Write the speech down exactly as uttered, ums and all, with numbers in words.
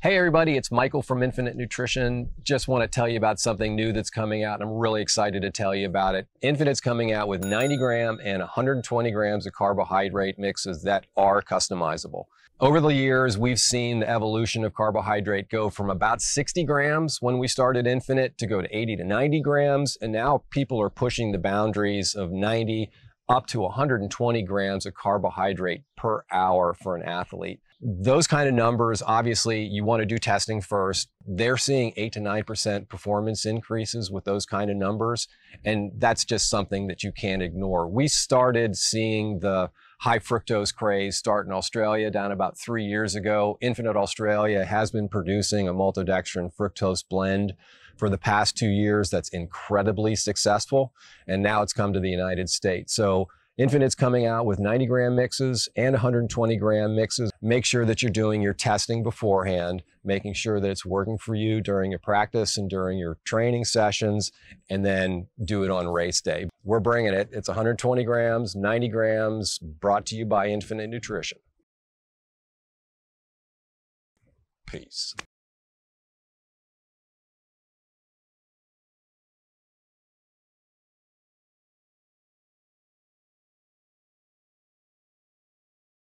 Hey everybody, it's Michael from INFINIT Nutrition. Just want to tell you about something new that's coming out, and I'm really excited to tell you about it. INFINIT's coming out with ninety gram and one hundred twenty grams of carbohydrate mixes that are customizable. Over the years, we've seen the evolution of carbohydrate go from about sixty grams when we started INFINIT to go to eighty to ninety grams, and now people are pushing the boundaries of ninety up to one hundred twenty grams of carbohydrate per hour for an athlete. Those kind of numbers, obviously, you want to do testing first. They're seeing eight to nine percent performance increases with those kind of numbers, and that's just something that you can't ignore. We started seeing the high fructose craze start in Australia down about three years ago. INFINIT Australia has been producing a maltodextrin fructose blend for the past two years that's incredibly successful, and now it's come to the United States. So INFINIT's coming out with ninety gram mixes and one hundred twenty gram mixes. Make sure that you're doing your testing beforehand, making sure that it's working for you during your practice and during your training sessions, and then do it on race day. We're bringing it. It's one hundred twenty grams, ninety grams, brought to you by INFINIT Nutrition. Peace.